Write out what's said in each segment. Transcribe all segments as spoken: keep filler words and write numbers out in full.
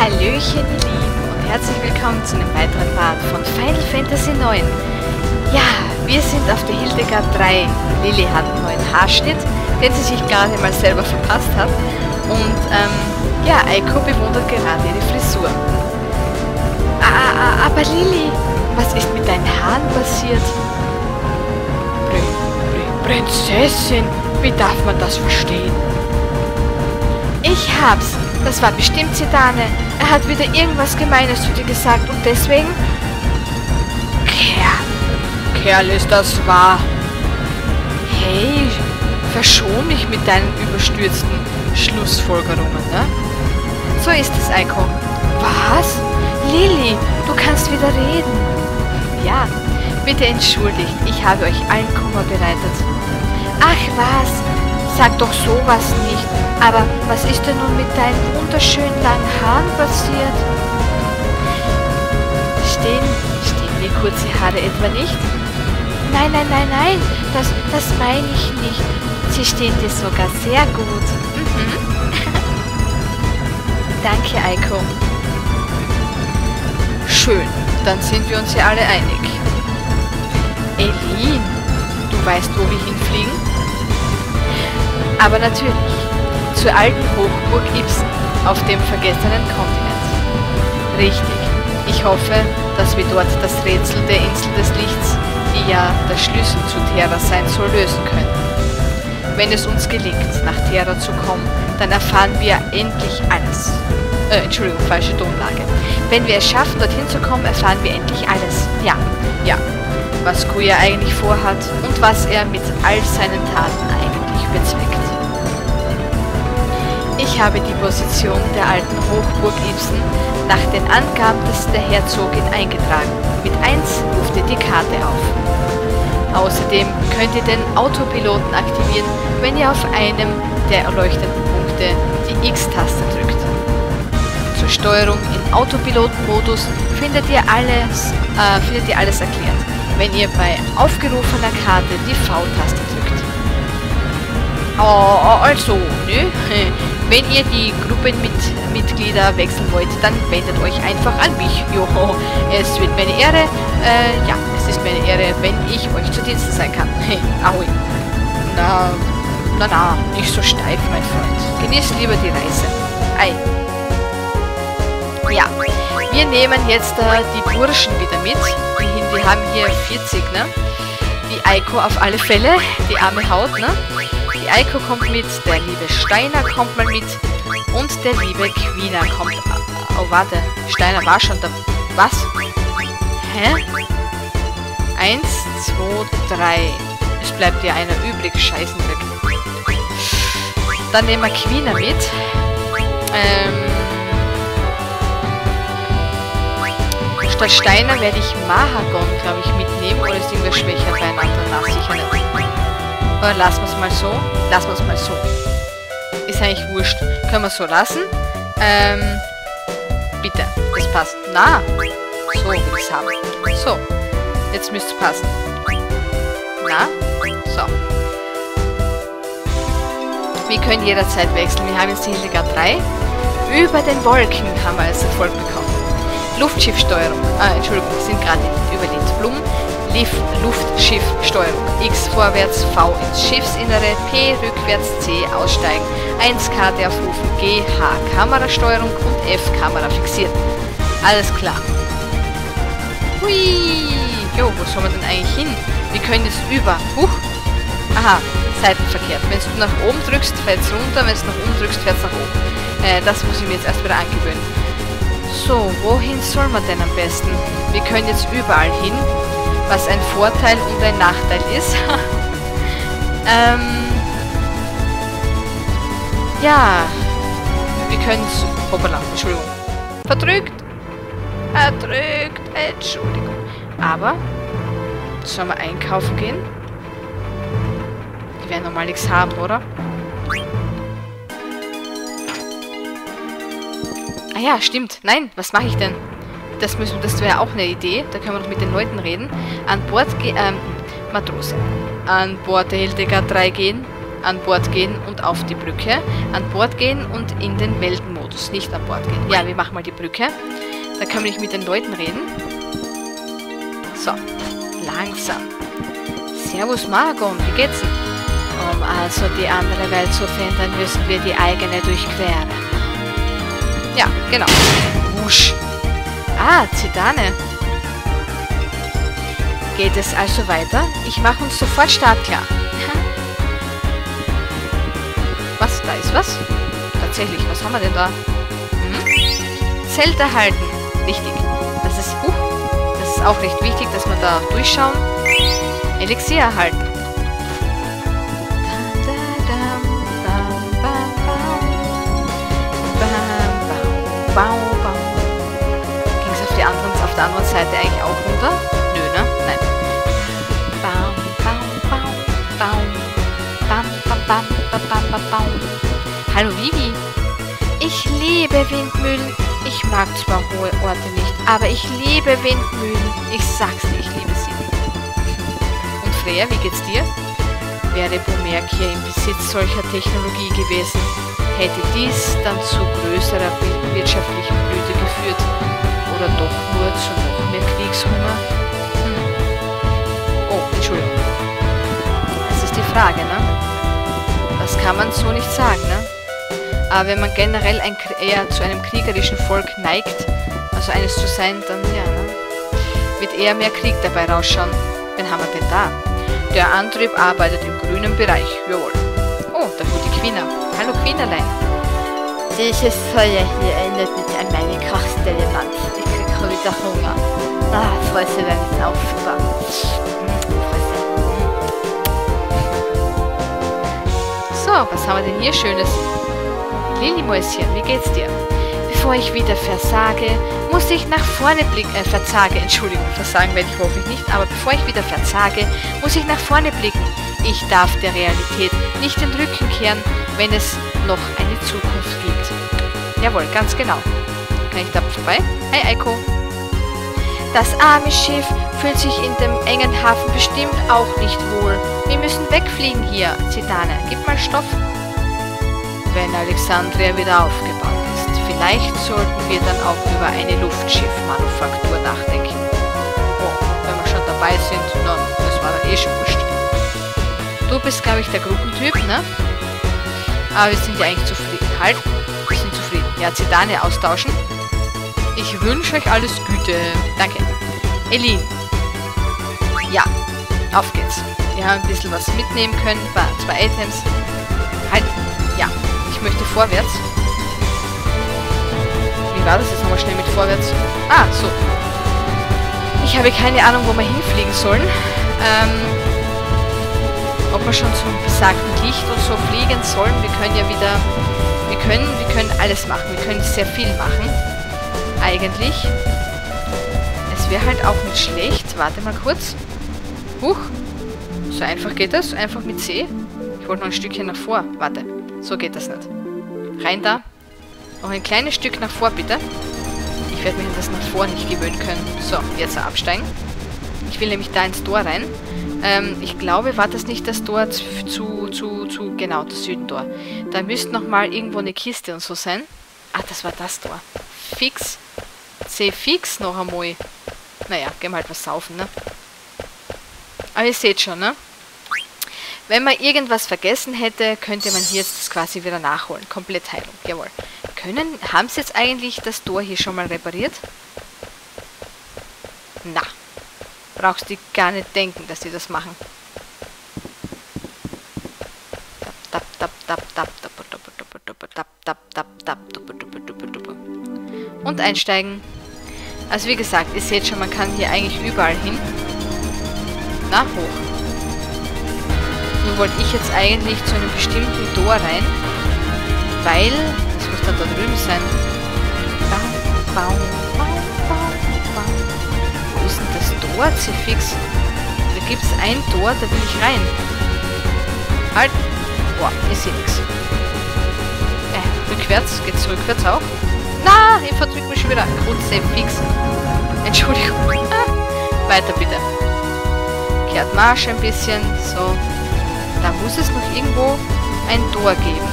Hallöchen, ihr Lieben, und herzlich willkommen zu einem weiteren Part von Final Fantasy neun. Ja, wir sind auf der Hildegard drei. Lili hat einen neuen Haarschnitt, den sie sich gar nicht mal selber verpasst hat. Und, ähm, ja, Eiko bewundert gerade ihre Frisur. Ah, ah, aber Lili, was ist mit deinen Haaren passiert? Prinzessin, wie darf man das verstehen? Ich hab's. Das war bestimmt Zidane. Er hat wieder irgendwas Gemeines zu dir gesagt und deswegen... Kerl. Kerl, ist das wahr? Hey, verschon mich mit deinen überstürzten Schlussfolgerungen, ne? So ist es, Eiko. Was? Lili, du kannst wieder reden. Ja, bitte entschuldigt. Ich habe euch allen Kummer bereitet. Ach was, sag doch sowas nicht. Aber was ist denn nun mit deinen wunderschönen langen Haaren passiert? Stehen, stehen mir kurze Haare etwa nicht? Nein, nein, nein, nein, das, das meine ich nicht. Sie stehen dir sogar sehr gut. Mhm. Danke, Eiko. Schön, dann sind wir uns ja alle einig. Elin, du weißt, wo wir hinfliegen? Aber natürlich. Zur alten Hochburg Ipsen auf dem vergessenen Kontinent. Richtig. Ich hoffe, dass wir dort das Rätsel der Insel des Lichts, die ja der Schlüssel zu Terra sein soll, lösen können. Wenn es uns gelingt, nach Terra zu kommen, dann erfahren wir endlich alles. Äh, Entschuldigung, falsche Tonlage. Wenn wir es schaffen, dorthin zu kommen, erfahren wir endlich alles. Ja, ja. Was Kuya eigentlich vorhat und was er mit all seinen Taten eigentlich bezweckt. Ich habe die Position der alten Hochburg Ipsen nach den Angaben des der Herzogin eingetragen. Mit eins ruft ihr die Karte auf. Außerdem könnt ihr den Autopiloten aktivieren, wenn ihr auf einem der erleuchteten Punkte die X-Taste drückt. Zur Steuerung im Autopiloten-Modus findet ihr alles, äh, findet ihr alles erklärt, wenn ihr bei aufgerufener Karte die V-Taste drückt. Oh, also, ne? Wenn ihr die Gruppenmitglieder wechseln wollt, dann wendet euch einfach an mich. Joho, es wird meine Ehre, äh, ja, es ist meine Ehre, wenn ich euch zu Diensten sein kann. Hey, aui. Na, na, na, nicht so steif, mein Freund. Genießt lieber die Reise. Ei. Ja, wir nehmen jetzt äh, die Burschen wieder mit. Wir haben hier vierzig, ne? Die Eiko auf alle Fälle, die arme Haut, ne? Die Eiko kommt mit, der liebe Steiner kommt mal mit und der liebe Quina kommt... Oh, warte, Steiner war schon da... Was? Hä? Eins, zwei, drei. Es bleibt ja einer übrig, scheißen weg. Dann nehmen wir Quina mit. Ähm... Statt Steiner werde ich Mahagon, glaube ich, mitnehmen, oder ist irgendwer schwächer beieinander, nach sicher nicht. Aber lassen wir es mal so. Lassen wir es mal so. Ist eigentlich wurscht. Können wir es so lassen? Ähm. Bitte. Das passt. Na. So will ich es haben. So. Jetzt müsste es passen. Na. So. Wir können jederzeit wechseln. Wir haben jetzt die Hildegard drei. Über den Wolken haben wir als Erfolg bekommen. Luftschiffsteuerung. Ah, Entschuldigung. Wir sind gerade über den Blumen. Luftschiffsteuerung. X vorwärts, V ins Schiffsinnere, P rückwärts, C aussteigen, eins Karte aufrufen, G, H Kamerasteuerung und F Kamera fixieren. Alles klar. Hui! Jo, wo soll man denn eigentlich hin? Wir können jetzt über. Huch! Aha, seitenverkehrt. Wenn du nach oben drückst, fällt es runter, wenn du nach oben drückst, fährt es nach oben. Äh, das muss ich mir jetzt erst wieder angewöhnen. So, wohin soll man denn am besten? Wir können jetzt überall hin. Was ein Vorteil und ein Nachteil ist. ähm, ja, wir können es... Hoppala, Entschuldigung. Verdrückt! Verdrückt! Entschuldigung. Aber, sollen wir einkaufen gehen? Die werden doch mal nichts haben, oder? Ah ja, stimmt. Nein, was mache ich denn? Das, müssen, das wäre auch eine Idee, da können wir noch mit den Leuten reden. An Bord gehen, ähm, Matrose. An Bord der Hildegard drei gehen, an Bord gehen und auf die Brücke, an Bord gehen und in den Weltenmodus. Autos nicht an Bord gehen. Ja, wir machen mal die Brücke. Da können wir nicht mit den Leuten reden. So, langsam. Servus Margon, wie geht's denn? Um also die andere Welt zu finden, müssen wir die eigene durchqueren. Ja, genau. Wusch. Ah, Zidane. Geht es also weiter? Ich mache uns sofort startklar. Was? Da ist was? Tatsächlich, was haben wir denn da? Hm? Zelt erhalten. Wichtig. Das ist, uh, das ist auch recht wichtig, dass wir da durchschauen. Elixier erhalten. Ging es auf, auf der anderen Seite eigentlich auch runter? Nö, ne? Nein. Baum, baum, baum, baum. Bam, bam, bam, bam, bam, bam, bam. Hallo Vivi. Ich liebe Windmühlen. Ich mag zwar hohe Orte nicht, aber ich liebe Windmühlen. Ich sag's dir, ich liebe sie. Und Freya, wie geht's dir? Wäre Bomerk hier im Besitz solcher Technologie gewesen, hätte dies dann zu größerer wirtschaftlichen Blüte geführt oder doch nur zu noch mehr Kriegshunger? Hm. Oh, Entschuldigung. Das ist die Frage, ne? Das kann man so nicht sagen, ne? Aber wenn man generell ein, eher zu einem kriegerischen Volk neigt, also eines zu sein, dann ja, ne? Wird eher mehr Krieg dabei rausschauen. Wen haben wir denn da? Der Antrieb arbeitet im grünen Bereich, jawohl. Oh, da kommt die Quina. Hallo Quinalein. Dieses Feuer hier erinnert mich an meine Kochstelle, Mann. Ich krieg schon wieder Hunger. Ah, Frösche werden jetzt auch super. So, was haben wir denn hier Schönes? Lilimäuschen, wie geht's dir? Bevor ich wieder versage, muss ich nach vorne blicken. Äh, verzage, Entschuldigung, versagen werde ich hoffentlich nicht. Aber bevor ich wieder verzage, muss ich nach vorne blicken. Ich darf der Realität nicht den Rücken kehren, wenn es noch eine Zukunft gibt. Jawohl, ganz genau. Kann ich da vorbei? Hi, Eiko. Das arme Schiff fühlt sich in dem engen Hafen bestimmt auch nicht wohl. Wir müssen wegfliegen hier, Zidane. Gib mal Stoff. Wenn Alexandria wieder aufgebaut ist, vielleicht sollten wir dann auch über eine Luftschiffmanufaktur nachdenken. Oh, wenn wir schon dabei sind, dann, das war dann eh schon wurscht. Du bist, glaube ich, der Gruppentyp, ne? Aber wir sind ja eigentlich zufrieden. Halt, wir sind zufrieden. Ja, Zidane austauschen. Ich wünsche euch alles Gute. Danke. Elin. Ja, auf geht's. Wir haben ein bisschen was mitnehmen können. Zwei Items. Halt, ja. Ich möchte vorwärts. Wie war das jetzt nochmal schnell mit vorwärts? Ah, so. Ich habe keine Ahnung, wo wir hinfliegen sollen. Ähm... Ob wir schon zum besagten Licht und so fliegen sollen. Wir können ja wieder... Wir können, wir können alles machen. Wir können sehr viel machen. Eigentlich. Es wäre halt auch nicht schlecht. Warte mal kurz. Huch. So einfach geht das. Einfach mit C. Ich wollte noch ein Stückchen nach vor. Warte. So geht das nicht. Rein da. Noch ein kleines Stück nach vor, bitte. Ich werde mir das nach vor nicht gewöhnen können. So, jetzt absteigen. Ich will nämlich da ins Tor rein. Ähm, ich glaube, war das nicht das Tor zu, zu, zu, genau, das Südentor. Da müsste nochmal irgendwo eine Kiste und so sein. Ah, das war das Tor. Fix. C fix noch einmal. Naja, gehen wir halt was saufen, ne? Aber ihr seht schon, ne? Wenn man irgendwas vergessen hätte, könnte man hier jetzt das quasi wieder nachholen. Komplett Heilung, jawohl. Können, haben sie jetzt eigentlich das Tor hier schon mal repariert? Na. Brauchst du gar nicht denken, dass die das machen. Und einsteigen. Also wie gesagt, ihr seht schon, man kann hier eigentlich überall hin. Na, hoch. Nun wollte ich jetzt eigentlich zu einem bestimmten Tor rein. Weil, das muss dann da drüben sein. Baum, baum, baum. Wo ist denn das Tor? C-Fix. Da gibt es ein Tor, da will ich rein. Halt. Boah, ich sehe nichts. Äh, rückwärts. Geht's rückwärts auch? Na, ich verdrück mich schon wieder. Gut, C-Fix. Entschuldigung. Ah, weiter bitte. Kehrt Marsch ein bisschen. So. Da muss es noch irgendwo ein Tor geben.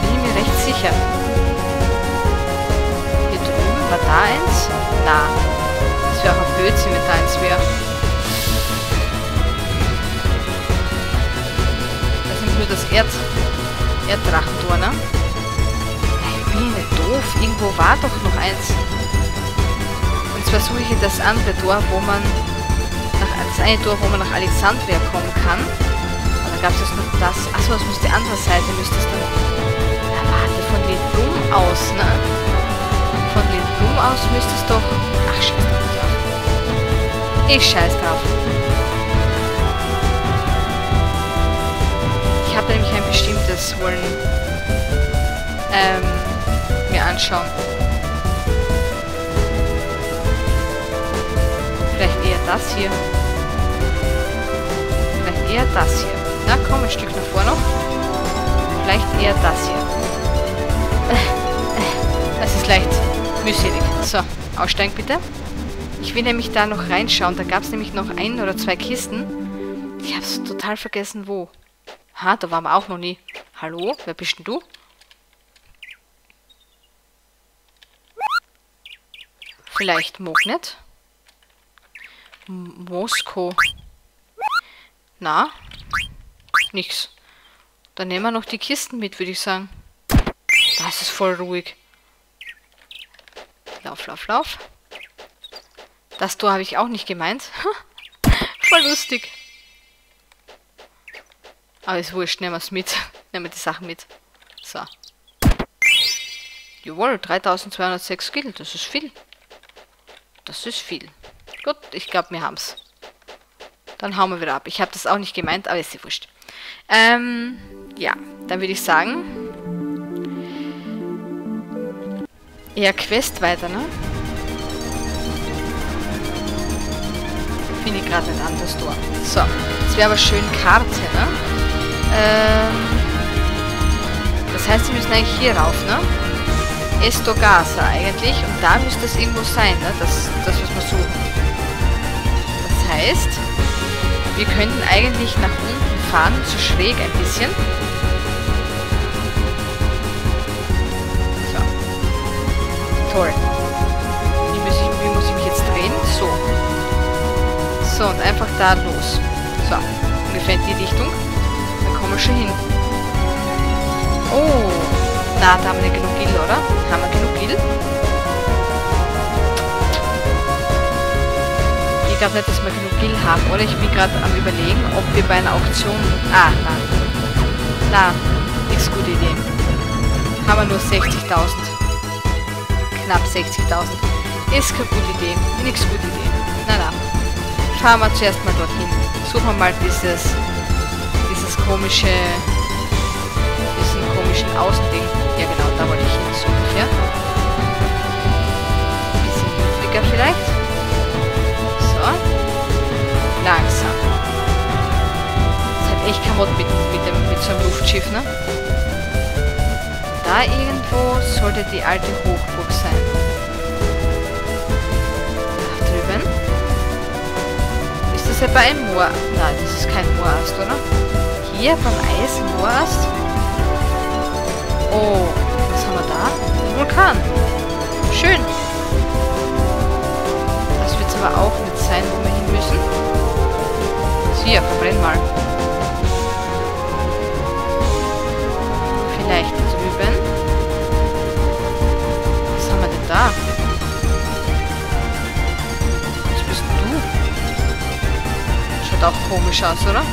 Bin ich mir recht sicher. sicher. Hier drüben war da eins? Na, das wäre auch ein Blödsinn, wenn da eins wäre. Das ist nur das Erd... Erddrachentor, ne? Ich bin nicht doof, irgendwo war doch noch eins. Und zwar suche ich das andere Tor, wo man... Nach, das eine Tor, wo man nach Alexandria kommen kann. Gab es nur das? Achso, das muss die andere Seite, müsste es dann... Ja, warte, von Lindblum aus, ne? Von Lindblum aus müsste es doch... Ach, scheiß drauf. Ich scheiß drauf. Ich habe nämlich ein bestimmtes wollen... Ähm... mir anschauen. Vielleicht eher das hier. Vielleicht eher das hier. Na komm, ein Stück nach vorne noch. Vielleicht eher das hier. Das ist leicht mühselig. So, aussteigen bitte. Ich will nämlich da noch reinschauen. Da gab es nämlich noch ein oder zwei Kisten. Ich hab's total vergessen, wo. Ha, da waren wir auch noch nie. Hallo, wer bist denn du? Vielleicht Mognet? Mosko. Na? Nix. Dann nehmen wir noch die Kisten mit, würde ich sagen. Das ist voll ruhig. Lauf, lauf, lauf. Das Tor habe ich auch nicht gemeint. Voll lustig. Aber ist wurscht, nehmen wir es mit. Nehmen wir die Sachen mit. So. Jawohl, dreitausendzweihundertsechs Gil. Das ist viel. Das ist viel. Gut, ich glaube, wir haben es. Dann hauen wir wieder ab. Ich habe das auch nicht gemeint, aber ist ja wurscht. Ähm, ja, dann würde ich sagen, eher Quest weiter, ne? Finde ich gerade ein anderes Tor. So, das wäre aber schön Karte, ne? Ähm, das heißt, wir müssen eigentlich hier rauf, ne? Estogasa eigentlich, und da müsste es irgendwo sein, ne? Das, das was wir suchen. Das heißt, wir könnten eigentlich nach unten fahren, zu schräg ein bisschen. So. Toll. Wie muss ich, wie muss ich mich jetzt drehen? So. So, und einfach da los. So. Ungefähr in die Richtung. Dann kommen wir schon hin. Oh. Na, da haben wir genug Gil, oder? Haben wir genug Gil? Ich glaube nicht, dass wir genug Gil haben, oder? Ich bin gerade am Überlegen, ob wir bei einer Auktion... Ah, nein. Na, nix gute Idee. Haben wir nur sechzigtausend. Knapp sechzigtausend. Ist keine gute Idee. Nix gute Idee. Na, na. Fahren wir zuerst mal dorthin. Suchen wir mal dieses... Dieses komische... Diesen komischen Außending. Ja, genau, da wollte ich hin, so ungefähr. Ein bisschen niedriger vielleicht. Langsam. Das hat echt kein Mod mit, mit, dem, mit so einem Luftschiff, ne? Da irgendwo sollte die alte Hochburg sein. Da drüben. Ist das ja bei einem Moor... Nein, das ist kein Moorast, oder? Hier beim Eisenmoorast. Oh, was haben wir da? Ein Vulkan. Schön. Das wird es aber auch nicht sein, wo wir hin müssen. Hier, verbrenn mal. Vielleicht drüben. Was haben wir denn da? Was bist du? Schaut auch komisch aus, oder?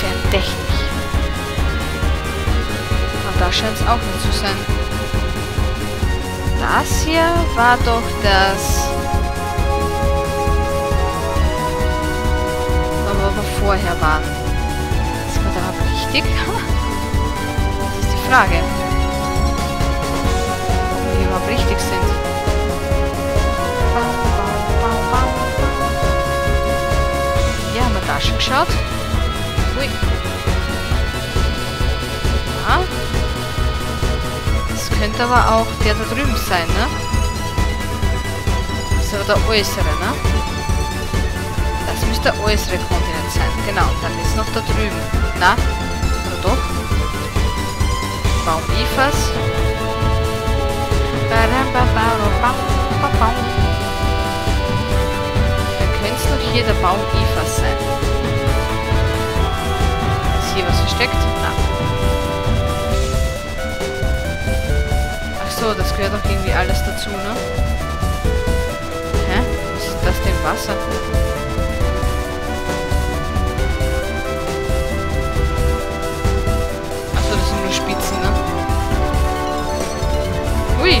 Verdächtig. Aber da scheint es auch nicht zu sein. Das hier war doch das... vorher waren. Sind wir da aber richtig? Das ist die Frage. Ob wir überhaupt richtig sind. Ja, haben wir da schon geschaut? Ui. Ja. Das könnte aber auch der da drüben sein, ne? Das ist aber der äußere, ne? Das müsste der äußere Kontinent sein. Genau, dann ist noch da drüben. Na? Oder doch? Baum Ifas. Dann könnte es doch hier der Baum Ifas sein. Ist hier was versteckt? Nein. Achso, das gehört doch irgendwie alles dazu, ne? Hä? Was ist das denn? Wasser? Achso, das sind nur Spitzen, ne? Ui!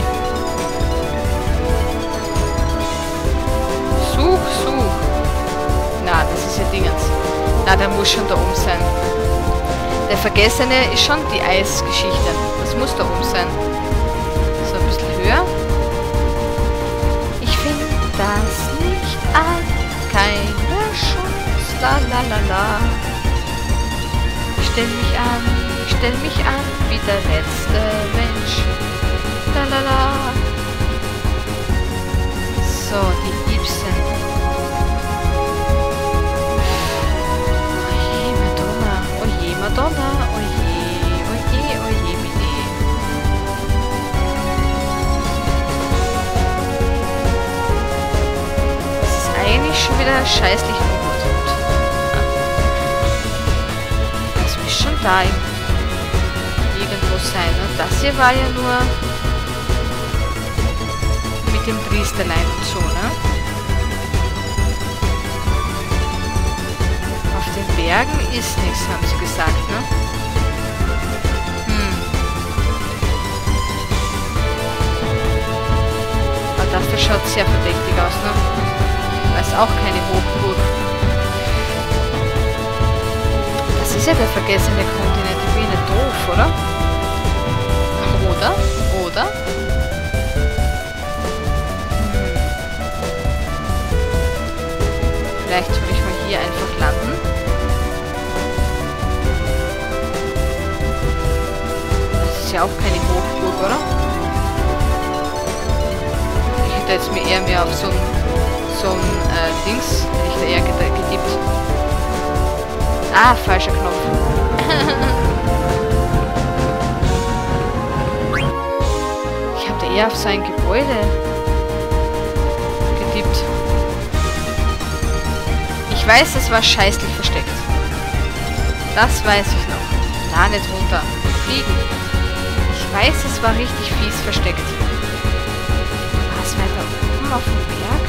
Such, such. Na, das ist ja Dingens. Na, der muss schon da oben sein. Der Vergessene ist schon die Eisgeschichte. Das muss da oben sein. So, ein bisschen höher. Ich finde das nicht an. Keine Chance. La la la la. Ich stell mich an. Ich stell mich an wie der letzte Mensch. La la la. So, die Ipsen. Madonna, oje, oje, oje, oje. Das ist eigentlich schon wieder scheißlich ungut. Das muss schon da irgendwo sein. Und das hier war ja nur mit dem Priesterlein und so, ne? Den Bergen ist nichts, haben sie gesagt, ne? Hm. Aber das, das schaut sehr verdächtig aus, ne? Das ist auch keine Hochburg. Das ist ja der vergessene Kontinent. Ich bin ja doof, oder? Oder? Oder? Hm. Vielleicht soll ich mal hier einfach landen. Ja, auch keine Hochburg, oder? Ich hätte jetzt mir eher mehr auf so ein so ein äh, Dings, hätte ich da eher getippt. Ah, falscher Knopf. Ich habe da eher auf sein Gebäude getippt. Ich weiß, es war scheißlich versteckt. Das weiß ich noch. Da nicht runter. Fliegen. Ich weiß, es war richtig fies versteckt. Was war da oben auf dem Berg?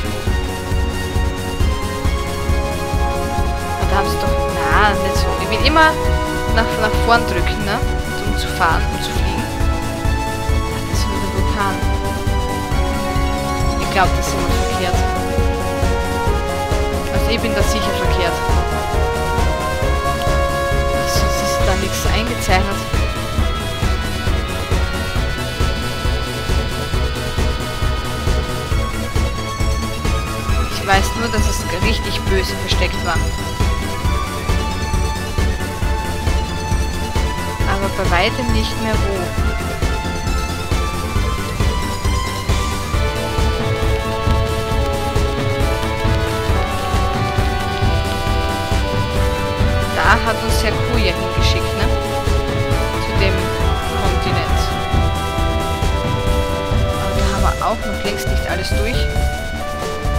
Und da haben sie doch... Na, nicht so. Ich will immer nach, nach vorn drücken, ne? Um zu fahren, um zu fliegen. Das ist nur der Vulkan. Ich glaube, das ist immer verkehrt. Also ich bin da sicher verkehrt. Sonst ist da nichts eingezeichnet. Ich weiß nur, dass es richtig böse versteckt war. Aber bei weitem nicht mehr wo. Da hat uns der Kuya hingeschickt, ne? Zu dem Kontinent. Aber da haben wir auch noch längst nicht alles durch.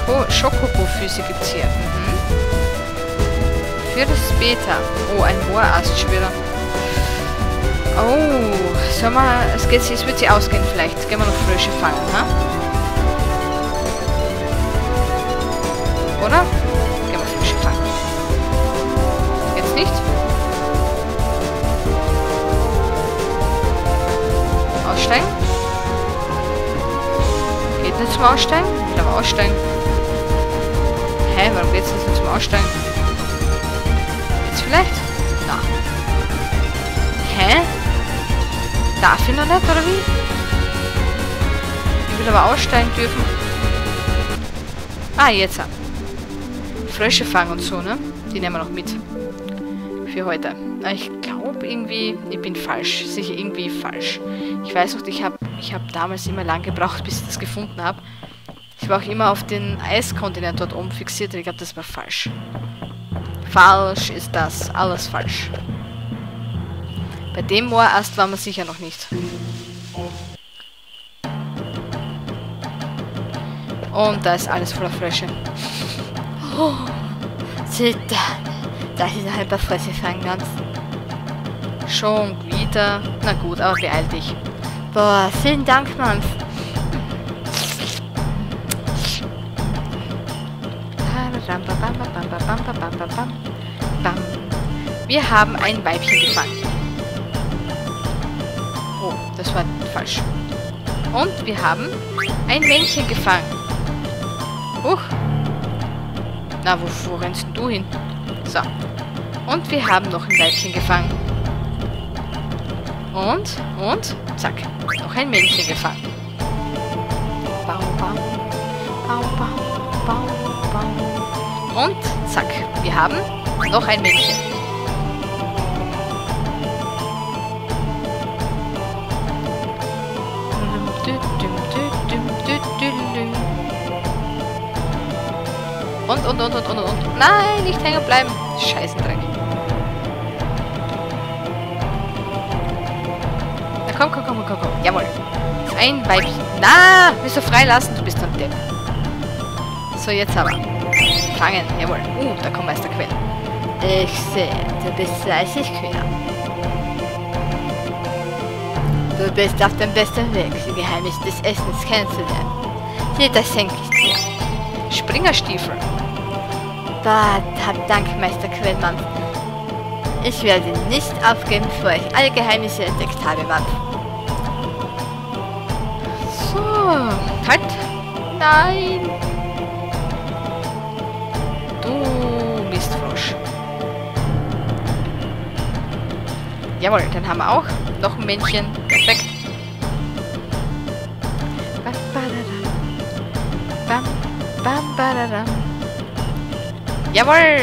Oh, Schokobo-Füße gibt's hier. Mhm. Für das Beta. Oh, ein Morast schon wieder. Oh, sollen wir... Es, geht, es wird sie ausgehen vielleicht. Jetzt gehen wir noch Frösche fangen, ne? Oder? Gehen wir Frösche fangen. Jetzt nicht? Aussteigen? Geht nicht zum Aussteigen? Ich glaube aussteigen. Hä, warum geht's jetzt nicht zum Aussteigen? Jetzt vielleicht? Na. Hä? Darf ich noch nicht, oder wie? Ich will aber aussteigen dürfen. Ah, jetzt. Frösche fangen und so, ne? Die nehmen wir noch mit. Für heute. Na, ich glaube irgendwie... Ich bin falsch. Sicher irgendwie falsch. Ich weiß noch, ich habe ich hab damals immer lang gebraucht, bis ich das gefunden habe. Ich war auch immer auf den Eiskontinent dort oben fixiert und ich glaube, das war falsch. Falsch ist das. Alles falsch. Bei dem Moorast waren wir sicher noch nicht. Und da ist alles voller Frösche. Oh, Zidane, dass ich eine halbe Fresse fangen kann. Schon wieder. Na gut, aber beeil dich. Boah, vielen Dank, Mann. Wir haben ein Weibchen gefangen. Oh, das war falsch. Und wir haben ein Männchen gefangen. Huch. Na, wo, wo rennst du hin? So. Und wir haben noch ein Weibchen gefangen. Und, und, zack. Noch ein Männchen gefangen. Bau, bau. Bau, bau, bau, bau. Und, zack. Wir haben noch ein Männchen. Und, und, und, und, und, und. Nein, nicht hängen bleiben. Scheißendreck. Na komm, komm, komm, komm, komm. Jawohl. Ein Weibchen. Na, willst du freilassen? Du bist ein Depp. So, jetzt aber. Fangen. Jawohl. Uh, da kommt Meisterquell. Ich sehe, du bist fleißig, Kuya. Du bist auf dem besten Weg, die Geheimnisse des Essens kennenzulernen. Sieh, das schenke ich dir. Springerstiefel. Da, hab Dank, Meister Quellmann. Ich werde nicht aufgeben, bevor ich alle Geheimnisse entdeckt habe, Mann. So, halt. Nein. Du Mistfrosch. Jawohl, dann haben wir auch noch ein Männchen. Perfekt. Bam, bam, badadam. Jawohl!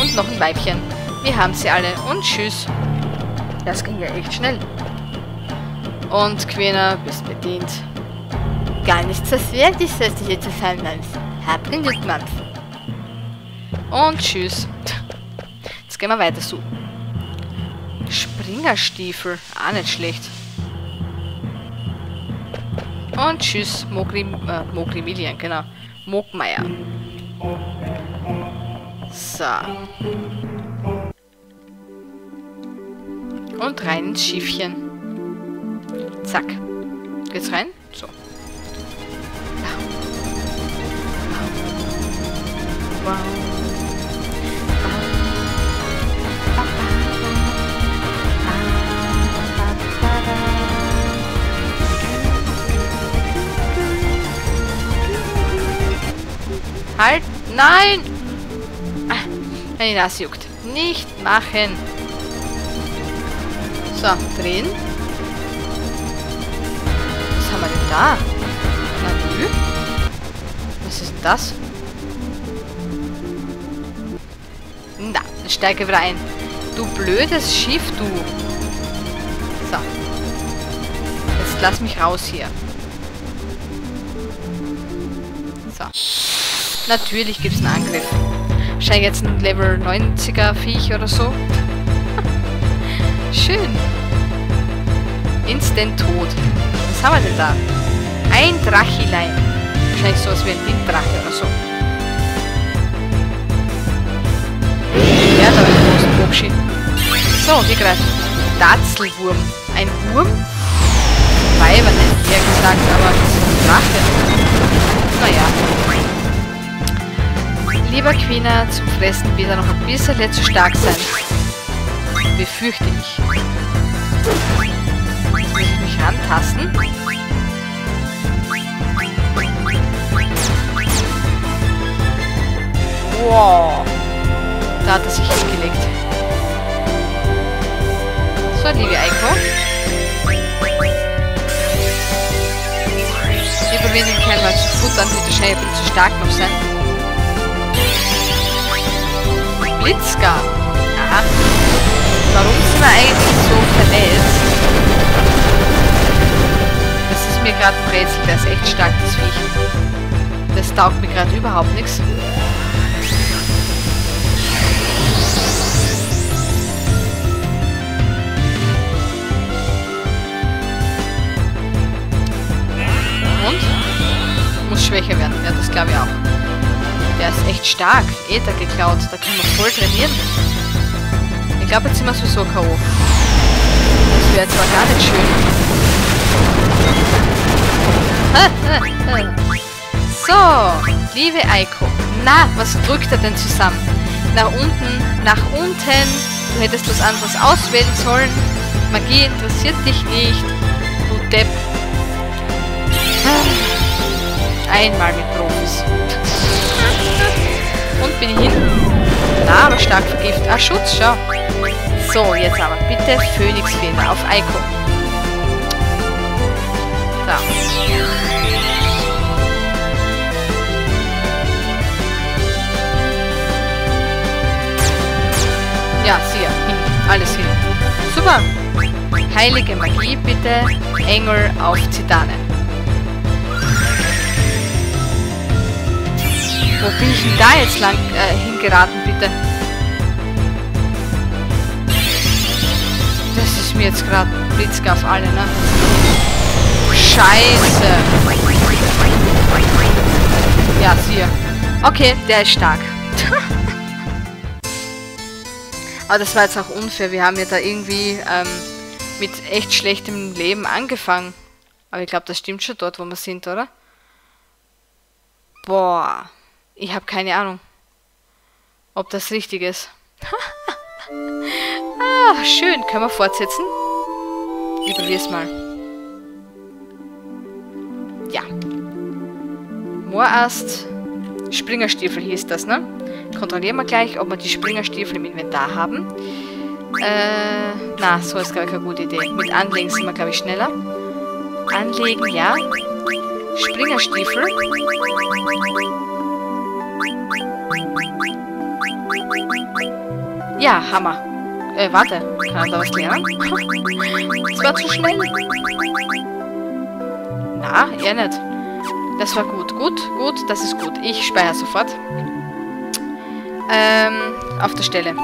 Und noch ein Weibchen. Wir haben sie alle. Und tschüss. Das ging ja echt schnell. Und Quina, bist bedient. Gar nichts, was wert ist, dass du hier zu sein kannst. Hab genügt, Mann. Und tschüss. Jetzt gehen wir weiter suchen. Springerstiefel. Ah, nicht schlecht. Und tschüss, Mogrim, äh, Mogrimilian, genau. Mogmeier. So. Und rein ins Schiffchen. Zack. Geht's rein? So. Wow. Halt! Nein! Wenn die Nase juckt. Nicht machen. So, drehen. Was haben wir denn da? Na nö. Was ist denn das? Na, dann steige wieder ein. Du blödes Schiff, du. So. Jetzt lass mich raus hier. So. Natürlich gibt es einen Angriff. Wahrscheinlich jetzt ein Level neunziger Viech oder so. Schön. Instant tot. Was haben wir denn da? Ein Drachilein. Wahrscheinlich sowas wie ein Winddrache oder so. Ja, da war ein großer Bobschi. So, wir greifen. Datzlwurm. Ein Wurm? Weiber, nicht eher gesagt, aber das ist ein Drache. Naja. Lieber Quina, zum Fressen wieder noch ein bisschen zu stark sein. Befürchte ich. Jetzt muss ich mich rantasten. Wow. Da hat er sich hingelegt. So, liebe Eiko. Wir probieren den Kerl mal zu futtern, bitte schnell, bitte zu stark noch sein. Blitzka. Aha. Warum sind wir eigentlich so verletzt? Das ist mir gerade ein Rätsel, der ist echt stark, das Viech. Das taugt mir gerade überhaupt nichts. Und? Muss schwächer werden. Ja, das glaube ich auch. Der ist echt stark. Äther geklaut. Da können wir voll trainieren. Ich glaube, jetzt sind wir sowieso K O. Das wäre zwar gar nicht schön. So, liebe Eiko. Na, was drückt er denn zusammen? Nach unten, nach unten. Du hättest was anderes auswählen sollen. Magie interessiert dich nicht. Du Depp. Einmal mit Profis. Und bin ich hin. Na, aber stark vergiftet. Ah, Schutz, schau. So, jetzt aber bitte Phönixfeder auf Eiko. Da. Ja, siehe, hin, alles hin. Super! Heilige Magie, bitte. Engel auf Zidane. Wo bin ich denn da jetzt lang äh, hingeraten, bitte? Das ist mir jetzt gerade Blitzka auf alle, ne? Scheiße! Ja, siehe. Okay, der ist stark. Aber das war jetzt auch unfair, wir haben ja da irgendwie ähm, mit echt schlechtem Leben angefangen. Aber ich glaube, das stimmt schon dort, wo wir sind, oder? Boah, ich habe keine Ahnung, ob das richtig ist. Ah, schön, können wir fortsetzen? Ich probier's mal. Ja. Morast, Springerstiefel hieß das, ne? Kontrollieren wir gleich, ob wir die Springerstiefel im Inventar haben. Äh, na, so ist, glaube ich, keine gute Idee. Mit Anlegen sind wir, glaube ich, schneller. Anlegen, ja. Springerstiefel. Ja, Hammer. Äh, warte. Kann ich da was lernen? Das war zu schnell. Na, eher nicht. Das war gut. Gut, gut, das ist gut. Ich speichere sofort. Ähm, auf der Stelle.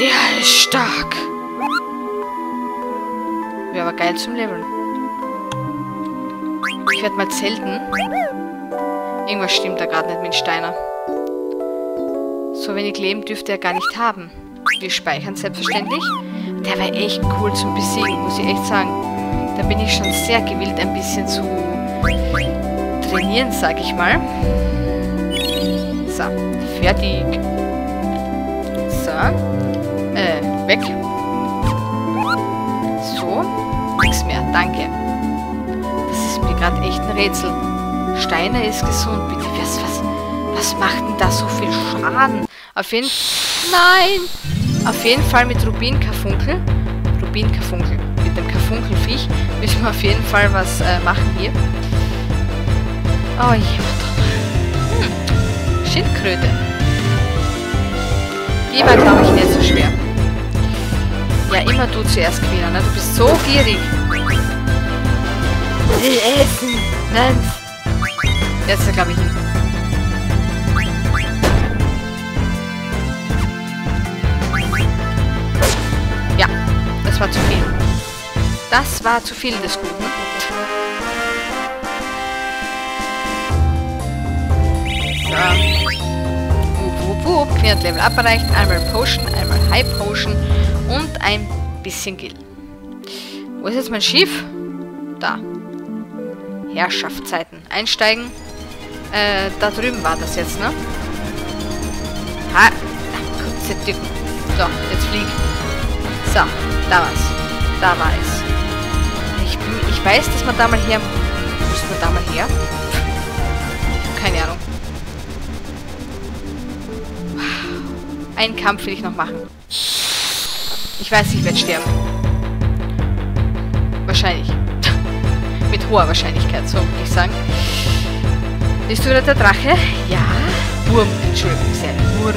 Der ist stark. Wäre aber geil zum Leveln. Ich werde mal zelten. Irgendwas stimmt da gerade nicht mit Steiner. So wenig Leben dürfte er gar nicht haben. Wir speichern selbstverständlich. Der wäre echt cool zum Besiegen, muss ich echt sagen. Da bin ich schon sehr gewillt, ein bisschen zu trainieren, sag ich mal. So, fertig. So. Äh, weg. So. Nichts mehr, danke. Das ist mir gerade echt ein Rätsel. Steiner ist gesund, bitte. Was, was, was macht denn da so viel Schaden? Auf jeden Fall... Nein! Auf jeden Fall mit Rubin-Karfunkel. Rubin-Karfunkel. Mit dem Karfunkelviech müssen wir auf jeden Fall was äh, machen hier. Oh je. Schindkröte. Die war, glaube ich, nicht so schwer. Ja, immer du zuerst, Quina, ne? Du bist so gierig. Will essen. Nein. Jetzt, glaube ich, hin. Ja, das war zu viel. Das war zu viel des Guten. Wup, wup, wup. Quina hat Level up erreicht. Einmal Potion, einmal High Potion und ein bisschen Gil. Wo ist jetzt mein Schiff? Da. Herrschaftszeiten. Einsteigen. Äh, da drüben war das jetzt, ne? Ha! Kurze Dicken. So, jetzt flieg. So, da war's. Da war es. Ich, ich weiß, dass man da mal her... Muss man da mal her? Keine Ahnung. Einen Kampf will ich noch machen. Ich weiß, ich werde sterben. Wahrscheinlich. Mit hoher Wahrscheinlichkeit, so würde ich sagen. Bist du wieder der Drache? Ja. Wurm, Entschuldigung, sehr Wurm.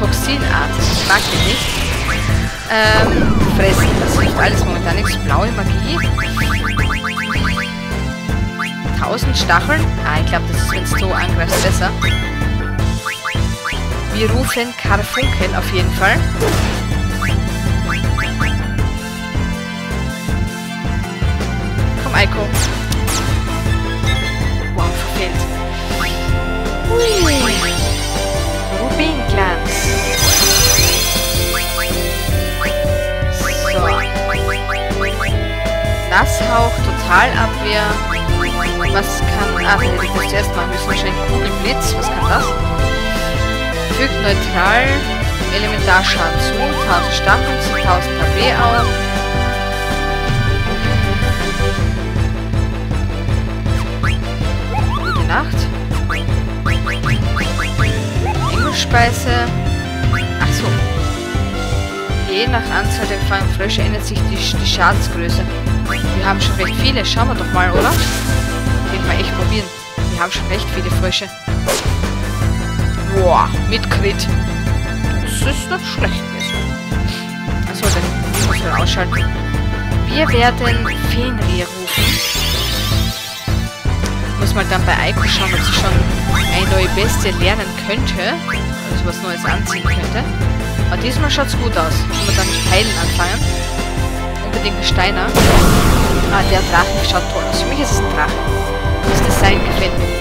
Toxinart. Ich mag den nicht. Ähm, fressen. Das ist alles momentan nichts. Blaue Magie. tausend Stacheln? Ah, ich glaube, das ist, wenn du so angreifst, besser. Wir rufen Karfunkel auf jeden Fall. Komm, Eiko. Wow, verfehlt. Ui. Rubinglanz. So. Das haucht total Abwehr. Was kann... Ah, wir müssen zuerst machen. Wir müssen wahrscheinlich Kugelblitz. Was kann das? Fügt neutral Elementarschaden zu, tausend Stammpunkte, tausend K W auf. Gute Nacht. Engelspeise. Achso. Je nach Anzahl der gefangenen Frösche ändert sich die, die Schadensgröße. Wir haben schon recht viele. Schauen wir doch mal, oder? Gehen wir echt probieren. Wir haben schon recht viele Frösche. Boah, mit Crit. Das ist nicht schlecht. Achso, dann müssen wir ausschalten. Wir werden Fenrir rufen. Ich muss mal dann bei Eiko schauen, ob sie schon eine neue Bestie lernen könnte. Also was Neues anziehen könnte. Aber diesmal schaut es gut aus. Können wir dann mit Heilen anfangen. Unbedingt Steiner. Ah, der Drache schaut toll aus. Für mich ist es ein Drache. Das Design gefällt mir gut.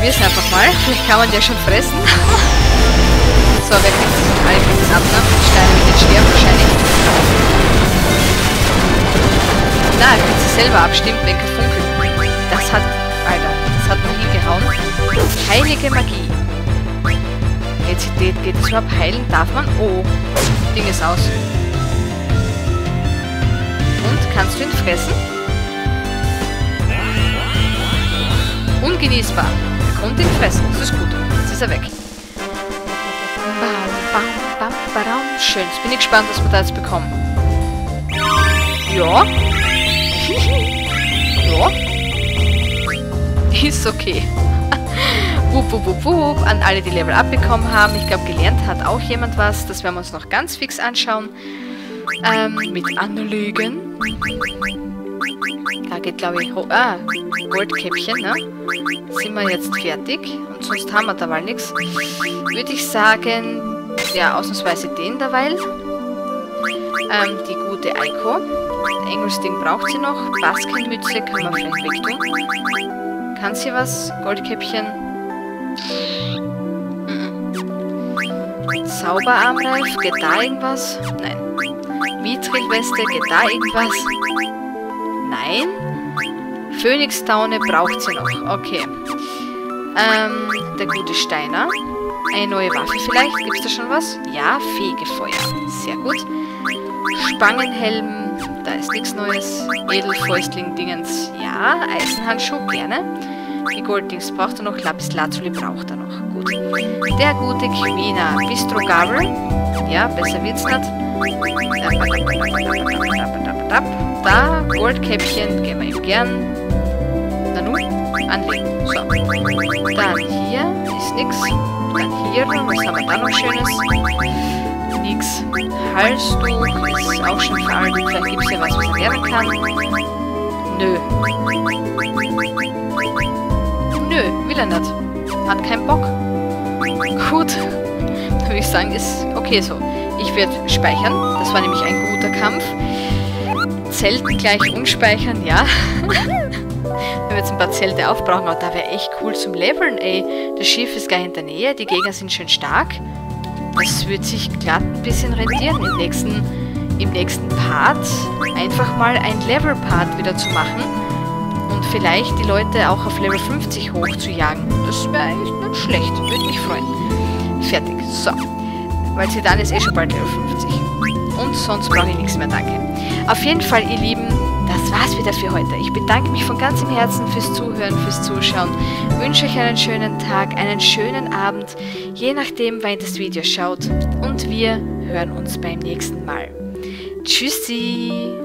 Wir es einfach mal. Vielleicht kann man ja schon fressen. So, wer kriegt das mit allen Dingen ab? Die Steine mit den Schwert wahrscheinlich. Na, er kann sich selber abstimmen, den Karfunkel. Das hat... Alter, das hat noch hingehauen. Heilige Magie. Jetzt geht es überhaupt heilen. Darf man? Oh. Ding ist aus. Und, kannst du ihn fressen? Ungenießbar. Und den fressen. Das ist gut. Jetzt ist er weg. Bam, bam, bam, bam. Schön. Jetzt bin ich gespannt, was wir da jetzt bekommen. Ja. Ja. Ist okay. Wupp, wupp, wupp, wupp. An alle, die Level Up bekommen haben. Ich glaube, gelernt hat auch jemand was. Das werden wir uns noch ganz fix anschauen. Ähm, mit Analygen. Da geht, glaube ich, hoch. Ah, Goldkäppchen, ne? Sind wir jetzt fertig? Und sonst haben wir derweil nichts. Würde ich sagen, ja, ausnahmsweise den derweil. Ähm, die gute Eiko. Ein Engelsding braucht sie noch. Baskenmütze kann man vielleicht wegtun. Kann sie was? Goldkäppchen. Mm-mm. Zauberarmreif. Geht da irgendwas? Nein. Mitrilweste. Geht da irgendwas? Nein. Phönixtaune braucht sie noch. Okay. Ähm, der gute Steiner. Eine neue Waffe vielleicht. Gibt es da schon was? Ja, Fegefeuer. Sehr gut. Spangenhelm. Da ist nichts Neues. Edelfäustling-Dingens. Ja, Eisenhandschuh. Gerne. Die Golddings braucht er noch. Lapis Lazuli braucht er noch. Gut. Der gute Quina. Bistro Gabel. Ja, besser wird's nicht. Da, Goldkäppchen, geben wir ihm gern. Nanu, anlegen. So. Dann hier ist nix. Dann hier, was haben wir da noch Schönes? Nix. Halstuch ist auch schon veraltet. Vielleicht gibt es ja was, was ich lernen kann. Nö. Nö, will er nicht. Hat keinen Bock. Gut. Dann würde ich sagen, ist okay so. Ich werde speichern. Das war nämlich ein guter Kampf. Zelten gleich umspeichern, ja. Wenn wir jetzt ein paar Zelte aufbrauchen, aber da wäre echt cool zum Leveln, ey. Das Schiff ist gleich in der Nähe, die Gegner sind schön stark. Das wird sich glatt ein bisschen rentieren, im nächsten, im nächsten Part einfach mal ein Level-Part wieder zu machen und vielleicht die Leute auch auf Level fünfzig hoch zu jagen. Das wäre eigentlich nicht schlecht, würde mich freuen. Fertig, so. Weil Zidane ist eh schon bald Level fünfzig. Und sonst brauche ich nichts mehr, danke. Auf jeden Fall, ihr Lieben, das war's wieder für heute. Ich bedanke mich von ganzem Herzen fürs Zuhören, fürs Zuschauen. Wünsche euch einen schönen Tag, einen schönen Abend, je nachdem, wann ihr das Video schaut. Und wir hören uns beim nächsten Mal. Tschüssi!